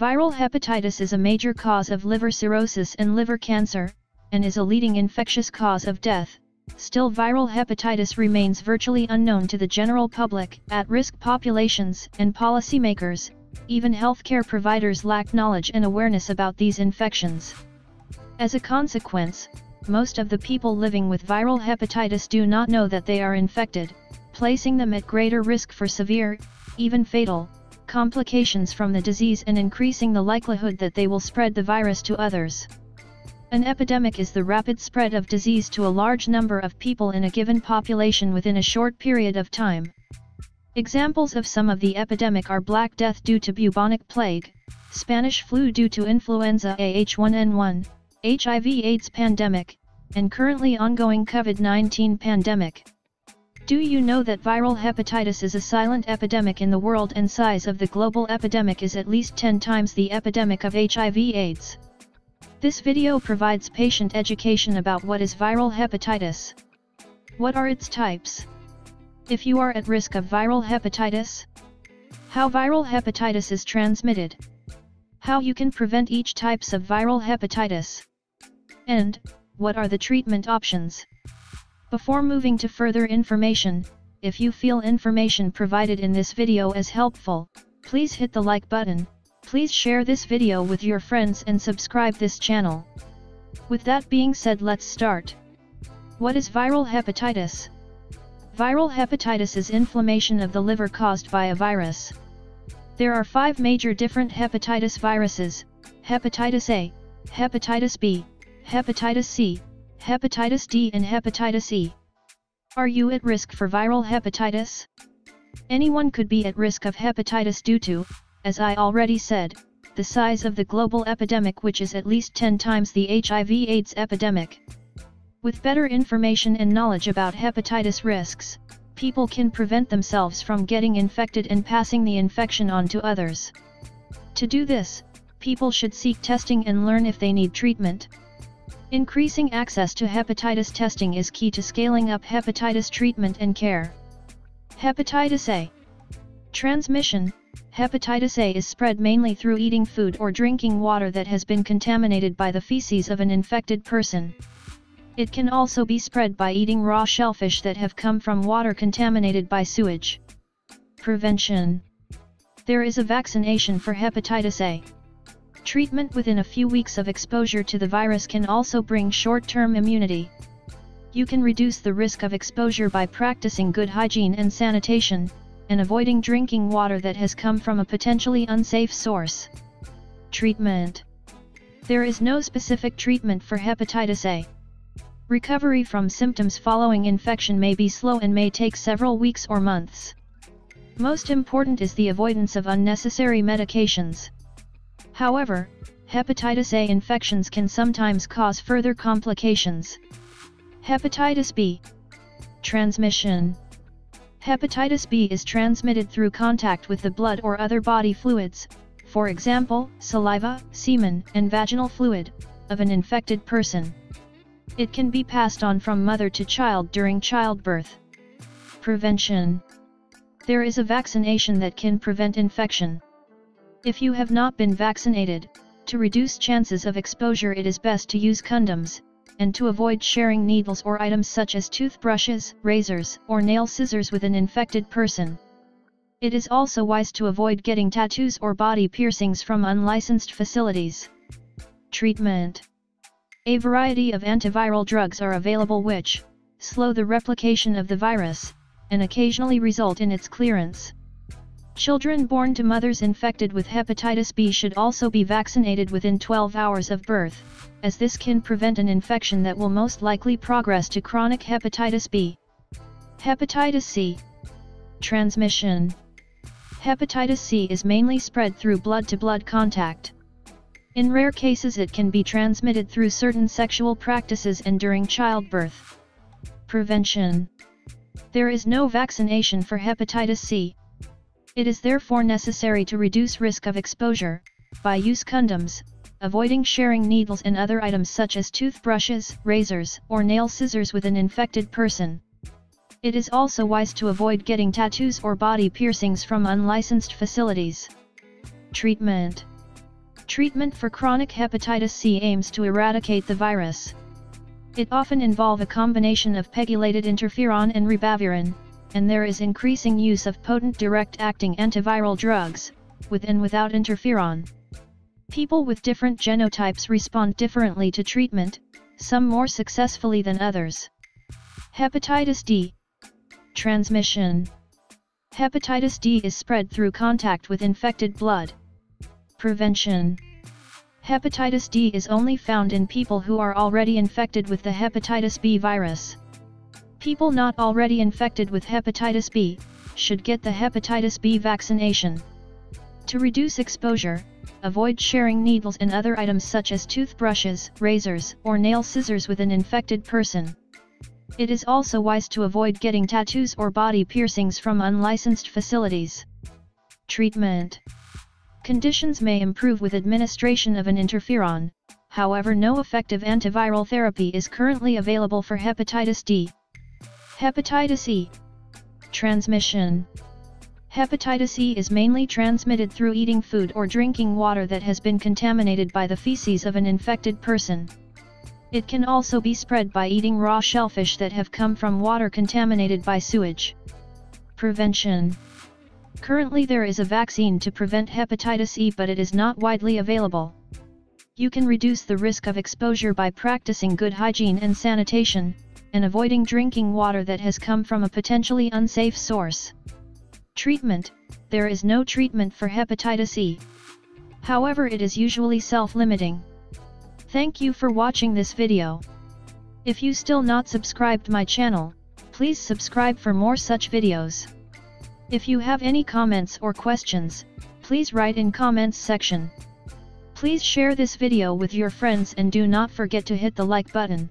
Viral hepatitis is a major cause of liver cirrhosis and liver cancer, and is a leading infectious cause of death. Still, viral hepatitis remains virtually unknown to the general public, at-risk populations and policymakers. Even healthcare providers lack knowledge and awareness about these infections. As a consequence, most of the people living with viral hepatitis do not know that they are infected, placing them at greater risk for severe, even fatal, complications from the disease and increasing the likelihood that they will spread the virus to others. An epidemic is the rapid spread of disease to a large number of people in a given population within a short period of time. Examples of some of the epidemic are Black Death due to bubonic plague, Spanish flu due to influenza A H1N1, HIV AIDS pandemic, and currently ongoing COVID-19 pandemic. Do you know that viral hepatitis is a silent epidemic in the world, and size of the global epidemic is at least 10 times the epidemic of HIV AIDS? This video provides patient education about what is viral hepatitis. What are its types? If you are at risk of viral hepatitis. How viral hepatitis is transmitted. How you can prevent each types of viral hepatitis. And what are the treatment options? Before moving to further information, if you feel information provided in this video is helpful, please hit the like button. Please share this video with your friends and subscribe this channel. With that being said, let's start. What is viral hepatitis? Viral hepatitis is inflammation of the liver caused by a virus. There are 5 major different hepatitis viruses: hepatitis A, hepatitis B, hepatitis C, hepatitis D and hepatitis E. Are you at risk for viral hepatitis? Anyone could be at risk of hepatitis due to, as I already said, the size of the global epidemic, which is at least 10 times the HIV/AIDS epidemic. With better information and knowledge about hepatitis risks, people can prevent themselves from getting infected and passing the infection on to others. To do this, people should seek testing and learn if they need treatment. Increasing access to hepatitis testing is key to scaling up hepatitis treatment and care. Hepatitis A. Transmission. Hepatitis A is spread mainly through eating food or drinking water that has been contaminated by the feces of an infected person. It can also be spread by eating raw shellfish that have come from water contaminated by sewage. Prevention. There is a vaccination for hepatitis A. Treatment within a few weeks of exposure to the virus can also bring short-term immunity. You can reduce the risk of exposure by practicing good hygiene and sanitation, and avoiding drinking water that has come from a potentially unsafe source. Treatment. There is no specific treatment for hepatitis A. Recovery from symptoms following infection may be slow and may take several weeks or months. Most important is the avoidance of unnecessary medications. However, hepatitis A infections can sometimes cause further complications. Hepatitis B. Transmission. Hepatitis B is transmitted through contact with the blood or other body fluids, for example, saliva, semen, and vaginal fluid, of an infected person. It can be passed on from mother to child during childbirth. Prevention. There is a vaccination that can prevent infection. If you have not been vaccinated, to reduce chances of exposure, it is best to use condoms, and to avoid sharing needles or items such as toothbrushes, razors, or nail scissors with an infected person. It is also wise to avoid getting tattoos or body piercings from unlicensed facilities. Treatment. A variety of antiviral drugs are available which slow the replication of the virus, and occasionally result in its clearance. Children born to mothers infected with hepatitis B should also be vaccinated within 12 hours of birth, as this can prevent an infection that will most likely progress to chronic hepatitis B. Hepatitis C. Transmission. Hepatitis C is mainly spread through blood-to-blood contact. In rare cases, it can be transmitted through certain sexual practices and during childbirth. Prevention. There is no vaccination for hepatitis C. It is therefore necessary to reduce risk of exposure, by use condoms, avoiding sharing needles and other items such as toothbrushes, razors, or nail scissors with an infected person. It is also wise to avoid getting tattoos or body piercings from unlicensed facilities. Treatment. Treatment for chronic hepatitis C aims to eradicate the virus. It often involves a combination of pegylated interferon and ribavirin, and there is increasing use of potent direct-acting antiviral drugs, with and without interferon. People with different genotypes respond differently to treatment, some more successfully than others. Hepatitis D. Transmission. Hepatitis D is spread through contact with infected blood. Prevention. Hepatitis D is only found in people who are already infected with the hepatitis B virus. People not already infected with hepatitis B should get the hepatitis B vaccination. To reduce exposure, avoid sharing needles and other items such as toothbrushes, razors, or nail scissors with an infected person. It is also wise to avoid getting tattoos or body piercings from unlicensed facilities. Treatment. Conditions may improve with administration of an interferon, however, no effective antiviral therapy is currently available for hepatitis D. Hepatitis E. Transmission. Hepatitis E is mainly transmitted through eating food or drinking water that has been contaminated by the feces of an infected person. It can also be spread by eating raw shellfish that have come from water contaminated by sewage. Prevention. Currently there is a vaccine to prevent hepatitis E, but it is not widely available. You can reduce the risk of exposure by practicing good hygiene and sanitation, and avoiding drinking water that has come from a potentially unsafe source. Treatment. There is no treatment for hepatitis E. However, it is usually self-limiting. Thank you for watching this video. If you still not subscribed my channel, please subscribe for more such videos. If you have any comments or questions, please write in comments section. Please share this video with your friends and do not forget to hit the like button.